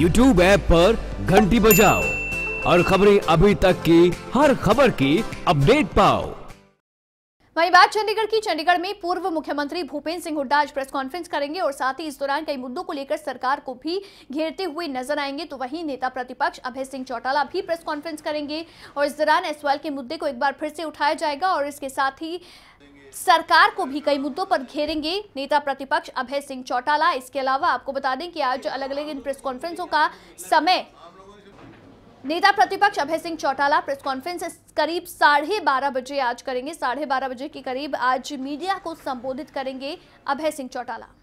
YouTube app पर घंटी बजाओ और खबरें अभी तक की हर खबर की अपडेट पाओ। वहीं बात चंडीगढ़ की, चंडीगढ़ में पूर्व मुख्यमंत्री भूपेंद्र सिंह हुड्डा आज प्रेस कॉन्फ्रेंस करेंगे और साथ ही इस दौरान कई मुद्दों को लेकर सरकार को भी घेरते हुए नजर आएंगे। तो वहीं नेता प्रतिपक्ष अभय सिंह चौटाला भी प्रेस कॉन्फ्रेंस करेंगे और इस दौरान एसवाल के मुद्दे को एक बार फिर से उठाया जाएगा और इसके साथ ही सरकार को भी कई मुद्दों पर घेरेंगे नेता प्रतिपक्ष अभय सिंह चौटाला। इसके अलावा आपको बता दें कि आज अलग अलग इन प्रेस कॉन्फ्रेंसों का समय, नेता प्रतिपक्ष अभय सिंह चौटाला प्रेस कॉन्फ्रेंस करीब 12:30 बजे आज करेंगे। 12:30 बजे के करीब आज मीडिया को संबोधित करेंगे अभय सिंह चौटाला।